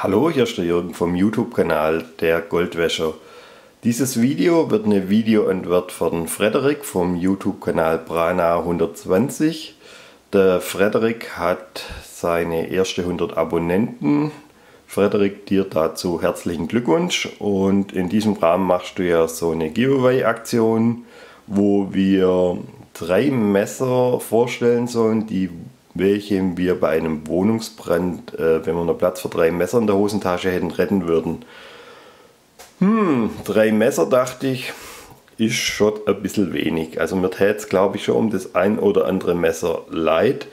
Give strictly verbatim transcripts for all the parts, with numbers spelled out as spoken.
Hallo, hier ist der Jürgen vom YouTube-Kanal der Goldwäscher. Dieses Video wird eine Videoantwort von Frederik vom YouTube-Kanal Prana hundertzwanzig. Der Frederik hat seine erste hundert Abonnenten. Frederik, dir dazu herzlichen Glückwunsch. Und in diesem Rahmen machst du ja so eine Giveaway-Aktion, wo wir drei Messer vorstellen sollen, die welchen wir bei einem Wohnungsbrand, äh, wenn wir noch Platz für drei Messer in der Hosentasche hätten, retten würden. Hm, drei Messer, dachte ich, ist schon ein bisschen wenig. Also mir täte es, glaube ich, schon um das ein oder andere Messer leid,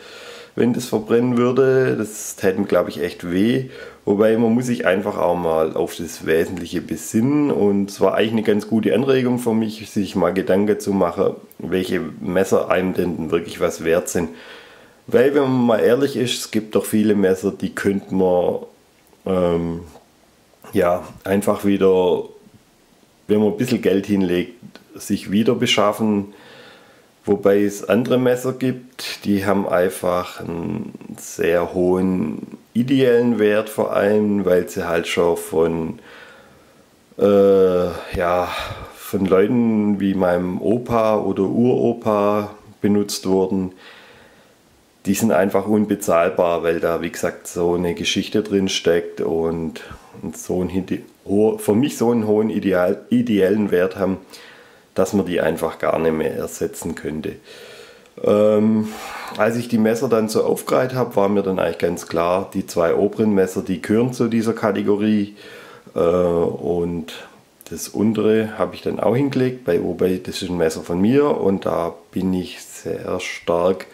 wenn das verbrennen würde. Das täte mir, glaube ich, echt weh. Wobei man muss sich einfach auch mal auf das Wesentliche besinnen. Und es war eigentlich eine ganz gute Anregung für mich, sich mal Gedanken zu machen, welche Messer einem denn wirklich was wert sind. Weil, wenn man mal ehrlich ist, es gibt doch viele Messer, die könnte man ähm, ja, einfach wieder, wenn man ein bisschen Geld hinlegt, sich wieder beschaffen. Wobei es andere Messer gibt, die haben einfach einen sehr hohen ideellen Wert, vor allem, weil sie halt schon von, äh, ja, von Leuten wie meinem Opa oder Uropa benutzt wurden. Die sind einfach unbezahlbar, weil da, wie gesagt, so eine Geschichte drin steckt und, und so einen, für mich so einen hohen Ideal, ideellen Wert haben, dass man die einfach gar nicht mehr ersetzen könnte. Ähm, als ich die Messer dann so aufgereiht habe, war mir dann eigentlich ganz klar, die zwei oberen Messer, die gehören zu dieser Kategorie, äh, und das untere habe ich dann auch hingelegt, bei wobei das ist ein Messer von mir und da bin ich sehr stark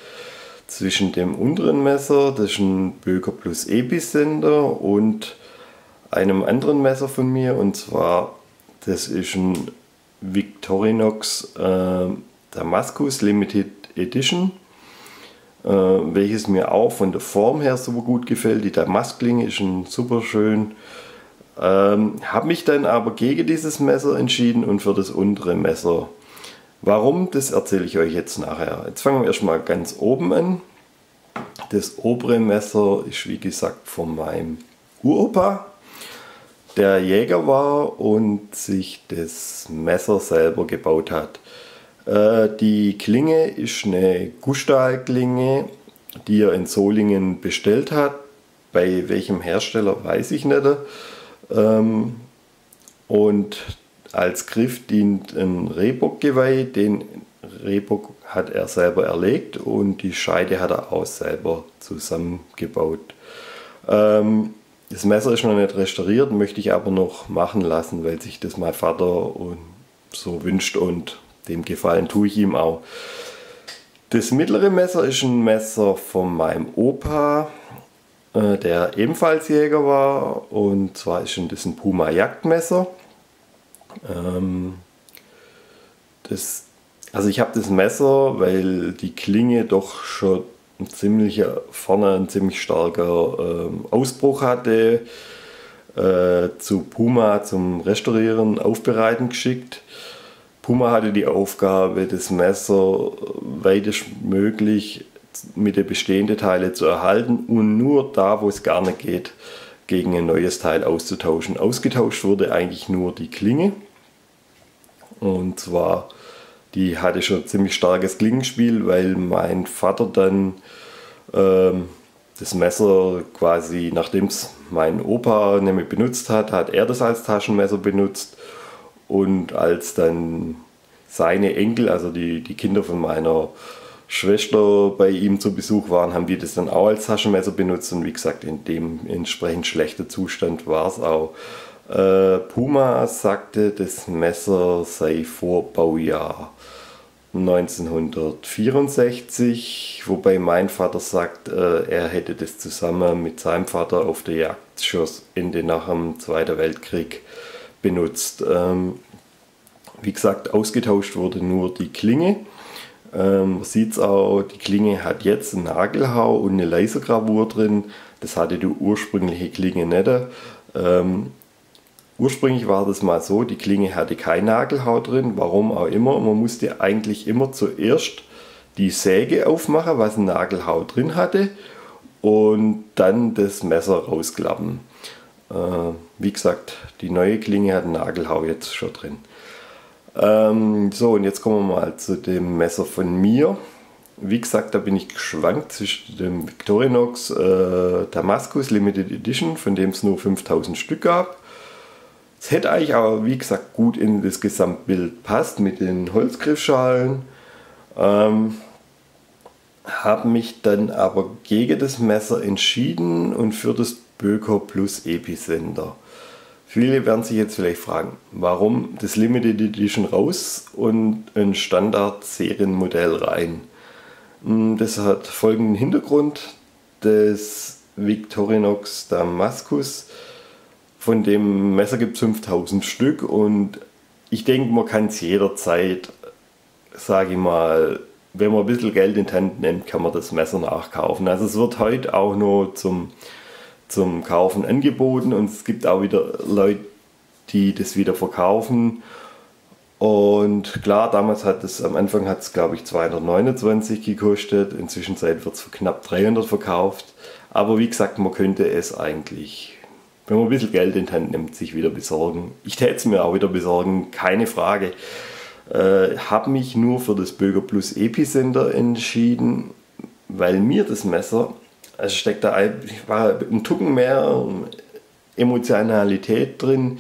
zwischen dem unteren Messer, das ist ein Böker Plus Epicenter, und einem anderen Messer von mir, und zwar das ist ein Victorinox äh, Damaskus Limited Edition, äh, welches mir auch von der Form her super gut gefällt. Die Damast-Klinge ist ein super schön. Ähm, habe mich dann aber gegen dieses Messer entschieden und für das untere Messer. Warum, das erzähle ich euch jetzt nachher. Jetzt fangen wir erstmal ganz oben an. Das obere Messer ist, wie gesagt, von meinem Uropa, der Jäger war und sich das Messer selber gebaut hat. Äh, die Klinge ist eine Gussstahl-Klinge, die er in Solingen bestellt hat. Bei welchem Hersteller weiß ich nicht. Ähm, und als Griff dient ein Rehbock-Geweih, den Rehbock hat er selber erlegt und die Scheide hat er auch selber zusammengebaut. Ähm, das Messer ist noch nicht restauriert, möchte ich aber noch machen lassen, weil sich das mein Vater und so wünscht und dem Gefallen tue ich ihm auch. Das mittlere Messer ist ein Messer von meinem Opa, äh, der ebenfalls Jäger war, und zwar ist das ein Puma Jagdmesser. Das, also ich habe das Messer, weil die Klinge doch schon ein ziemlicher, vorne ein ziemlich starker ähm, Ausbruch hatte, äh, zu Puma zum Restaurieren, Aufbereiten geschickt. Puma hatte die Aufgabe, das Messer weitestmöglich mit den bestehenden Teilen zu erhalten und nur da, wo es gar nicht geht, gegen ein neues Teil auszutauschen. Ausgetauscht wurde eigentlich nur die Klinge, und zwar die hatte schon ziemlich starkes Klingenspiel, weil mein Vater dann ähm, das Messer quasi, nachdem es mein Opa nämlich benutzt hat, hat er das als Taschenmesser benutzt, und als dann seine Enkel, also die, die Kinder von meiner Schwester bei ihm zu Besuch waren, haben die das dann auch als Taschenmesser benutzt, und wie gesagt, in dem entsprechend schlechten Zustand war es auch. Äh, Puma sagte, das Messer sei vor Baujahr neunzehnhundertvierundsechzig, wobei mein Vater sagt, äh, er hätte das zusammen mit seinem Vater auf der Jagd schon Ende nach dem Zweiten Weltkrieg benutzt. Ähm, wie gesagt, ausgetauscht wurde nur die Klinge. Man sieht es auch, die Klinge hat jetzt einen Nagelhau und eine Lasergravur drin. Das hatte die ursprüngliche Klinge nicht. Ähm, ursprünglich war das mal so, die Klinge hatte kein Nagelhau drin, warum auch immer. Man musste eigentlich immer zuerst die Säge aufmachen, was ein Nagelhau drin hatte, und dann das Messer rausklappen. Wie gesagt, die neue Klinge hat einen Nagelhau jetzt schon drin. Ähm, so, und jetzt kommen wir mal zu dem Messer von mir. Wie gesagt, da bin ich geschwankt zwischen dem Victorinox äh, Damaskus Limited Edition, von dem es nur fünftausend Stück gab. Es hätte eigentlich aber, wie gesagt, gut in das Gesamtbild passt mit den Holzgriffschalen. Ähm, habe mich dann aber gegen das Messer entschieden und für das Böker Plus Epicenter. Viele werden sich jetzt vielleicht fragen, warum das Limited Edition raus und ein Standard-Serienmodell rein. Das hat folgenden Hintergrund: das Victorinox Damaskus, von dem Messer gibt es fünftausend Stück und ich denke, man kann es jederzeit, sage ich mal, wenn man ein bisschen Geld in die Hand nimmt, kann man das Messer nachkaufen. Also es wird heute auch nur zum zum Kaufen angeboten und es gibt auch wieder Leute, die das wieder verkaufen. Und klar, damals hat es, am Anfang hat es, glaube ich, zweihundertneunundzwanzig gekostet, inzwischen wird es für knapp dreihundert verkauft. Aber wie gesagt, man könnte es eigentlich, wenn man ein bisschen Geld in die Hand nimmt, sich wieder besorgen. Ich täte es mir auch wieder besorgen, keine Frage. Äh, habe mich nur für das Böker Plus Epicenter entschieden, weil mir das Messer, also steckt da ein, ein Tucken mehr Emotionalität drin.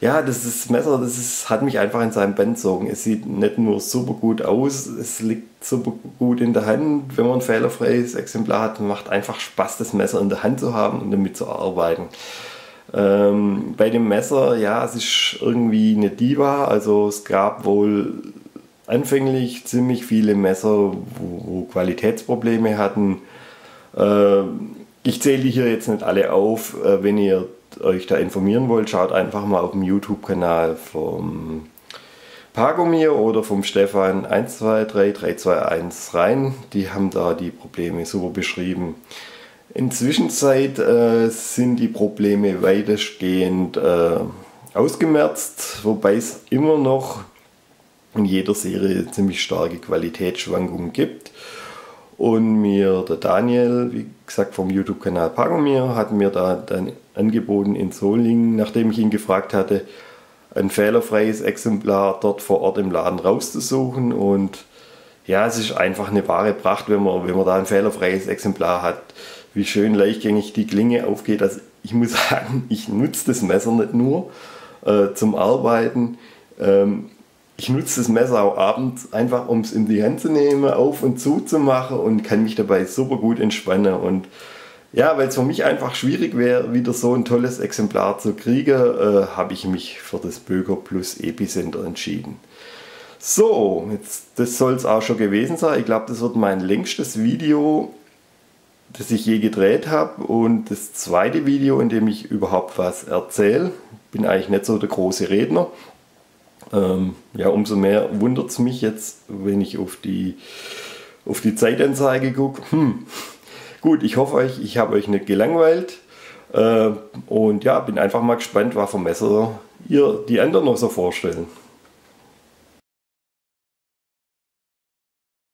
Ja, das ist Messer, das ist, hat mich einfach in seinem Band gezogen. Es sieht nicht nur super gut aus, es liegt super gut in der Hand. Wenn man ein fehlerfreies Exemplar hat, macht einfach Spaß, das Messer in der Hand zu haben und damit zu arbeiten. Ähm, bei dem Messer, ja, es ist irgendwie eine Diva. Also es gab wohl anfänglich ziemlich viele Messer, wo, wo Qualitätsprobleme hatten. Ich zähle die hier jetzt nicht alle auf, wenn ihr euch da informieren wollt, schaut einfach mal auf dem YouTube-Kanal vom Pagomir oder vom Stefan eins zwei drei drei zwei eins rein, die haben da die Probleme super beschrieben. Inzwischen äh, sind die Probleme weitestgehend äh, ausgemerzt, wobei es immer noch in jeder Serie ziemlich starke Qualitätsschwankungen gibt. Und mir der Daniel, wie gesagt vom YouTube-Kanal Pagomir, hat mir da dann angeboten in Solingen, nachdem ich ihn gefragt hatte, ein fehlerfreies Exemplar dort vor Ort im Laden rauszusuchen. Und ja, es ist einfach eine wahre Pracht, wenn man, wenn man da ein fehlerfreies Exemplar hat, wie schön leichtgängig die Klinge aufgeht. Also ich muss sagen, ich nutze das Messer nicht nur äh, zum Arbeiten. Ähm, Ich nutze das Messer auch abends einfach, um es in die Hand zu nehmen, auf und zu zu machen und kann mich dabei super gut entspannen. Und ja, weil es für mich einfach schwierig wäre, wieder so ein tolles Exemplar zu kriegen, äh, habe ich mich für das Böker Plus Epicenter entschieden. So, jetzt, das soll es auch schon gewesen sein. Ich glaube, das wird mein längstes Video, das ich je gedreht habe, und das zweite Video, in dem ich überhaupt was erzähle. Ich bin eigentlich nicht so der große Redner. Ähm, ja, umso mehr wundert es mich jetzt, wenn ich auf die, auf die Zeitanzeige gucke. Hm. Gut, ich hoffe euch, ich habe euch nicht gelangweilt. Ähm, und ja, bin einfach mal gespannt, was für Messer ihr die anderen noch so vorstellen.